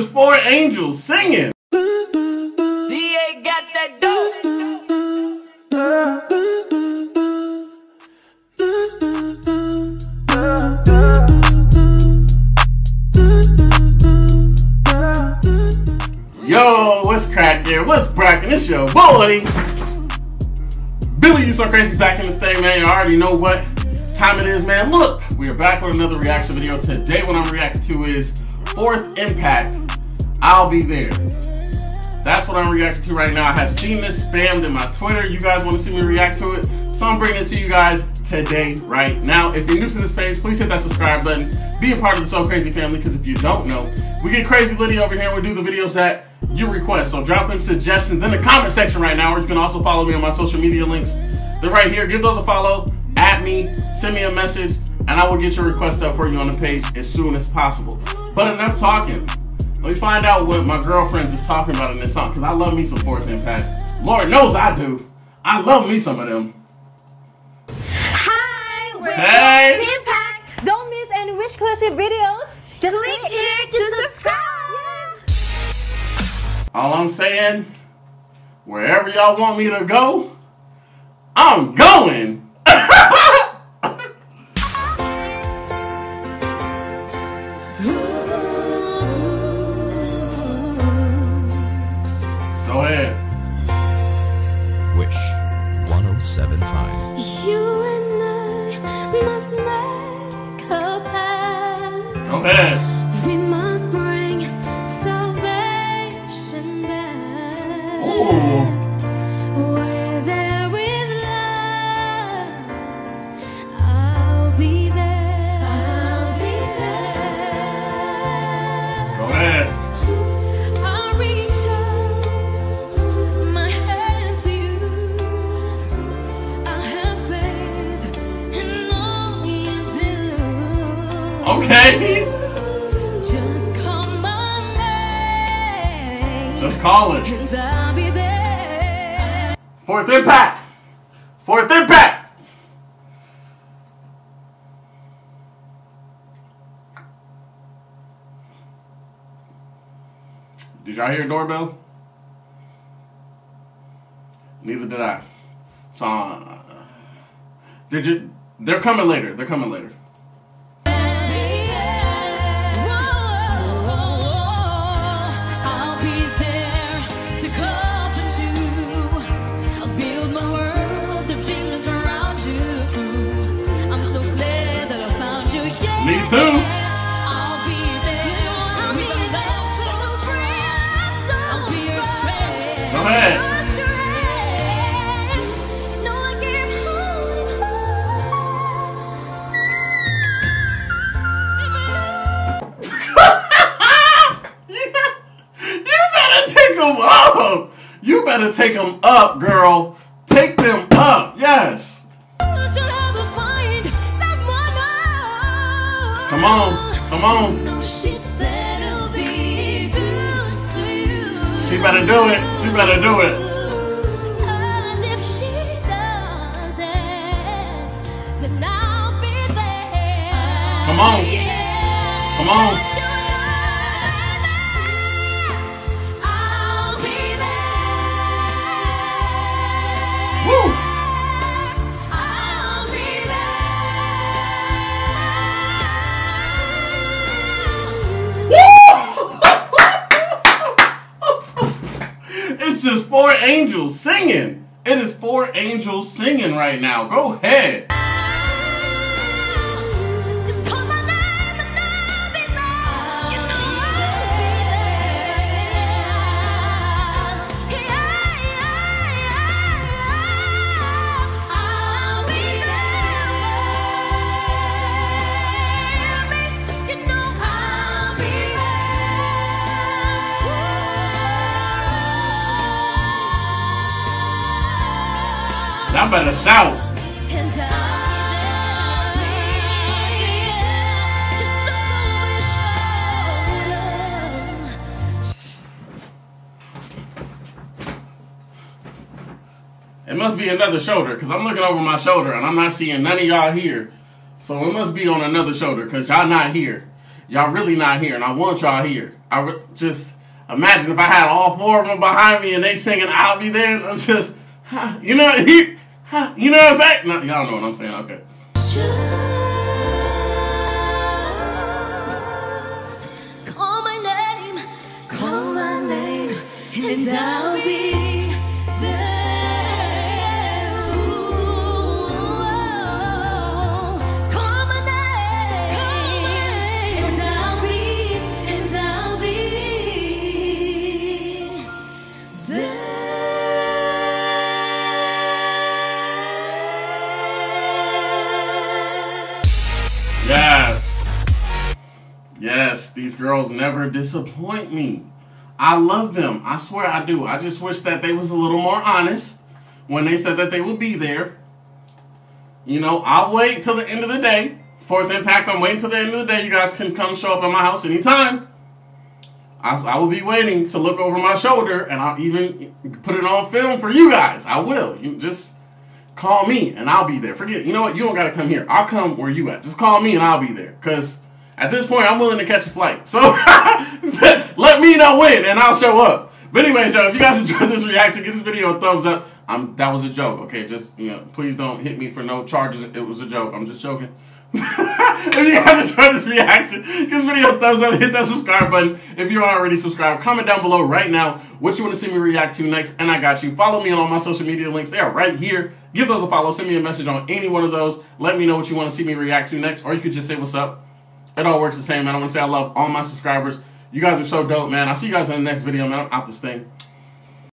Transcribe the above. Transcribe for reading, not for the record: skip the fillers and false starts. is four angels singing. DA got that dope. Yo, what's crackin'? What's brackin'? It's your boy Billy, you so crazy back in this thing, man. You already know what time it is, man. Look, we are back with another reaction video. Today what I'm reacting to is 4th Impact, I'll Be There. That's what I'm reacting to right now. I have seen this spammed in my Twitter. You guys want to see me react to it, so I'm bringing it to you guys today right now. If you're new to this page, please hit that subscribe button. Be a part of the So Crazy family, because if you don't know, we get crazy litty over here and we do the videos that you request. So drop them suggestions in the comment section right now, or you can also follow me on my social media links. They're right here. Give those a follow. At me, send me a message, and I will get your request up for you on the page as soon as possible. But enough talking. Let me find out what my girlfriends is talking about in this song, because I love me some 4th Impact. Lord knows I do. I love me some of them. Hi, we're 4th Impact. Don't miss any Wishclusive videos. Just click here to subscribe. Yeah. All I'm saying, wherever y'all want me to go, I'm going. Go ahead. Wish 107.5. You and I must make a pact. Go ahead. We must bring salvation back. Ooh. Where there is love, I'll be there. I'll be there. Go ahead. Okay. Just call my name. Just call it. And I'll be there. 4th Impact. 4th Impact. Did y'all hear a doorbell? Neither did I. So, did you? They're coming later. They're coming later. Me too. I'll be there. I'll be your strength. Go ahead. No, I give home. You better take them up. You better take them up, girl. Take them up. Yes. Come on, come on. She better be good to you. She better do it. She better do it. As if she doesn't, then I'll be there. Come on. Come on. I'll be there. Woo! It's just four angels singing. It is four angels singing right now. Go ahead. Just call my name and I'll be there. You know I'll be there. I'll be there. You know I'll be there. Y'all better shout. It must be another shoulder, because I'm looking over my shoulder and I'm not seeing none of y'all here. So it must be on another shoulder, because y'all not here. y'all really not here, and I want y'all here. Just imagine if I had all four of them behind me and they singing I'll Be There, and I'm just, you know, you know what I'm saying? No, y'all know what I'm saying, okay. Just call my name, and I'll be Yes, these girls never disappoint me. I love them. I swear I do. I just wish that they was a little more honest when they said that they would be there. You know, I'll wait till the end of the day. 4th Impact, I'm waiting till the end of the day. You guys can come show up at my house anytime. I will be waiting to look over my shoulder, and I'll even put it on film for you guys. I will. You just call me, and I'll be there. Forget it. You know what? You don't got to come here. I'll come where you at. Just call me, and I'll be there. Because at this point, I'm willing to catch a flight. So, let me know when, and I'll show up. But anyways, y'all, if you guys enjoyed this reaction, give this video a thumbs up. That was a joke, okay? Just, you know, please don't hit me for no charges. It was a joke. I'm just joking. If you guys enjoyed this reaction, give this video a thumbs up. Hit that subscribe button if you're already subscribed. Comment down below right now what you want to see me react to next, and I got you. Follow me on all my social media links. They are right here. Give those a follow. Send me a message on any one of those. Let me know what you want to see me react to next, or you could just say what's up. It all works the same, man. I want to say I love all my subscribers. You guys are so dope, man. I'll see you guys in the next video, man. I'm out this thing.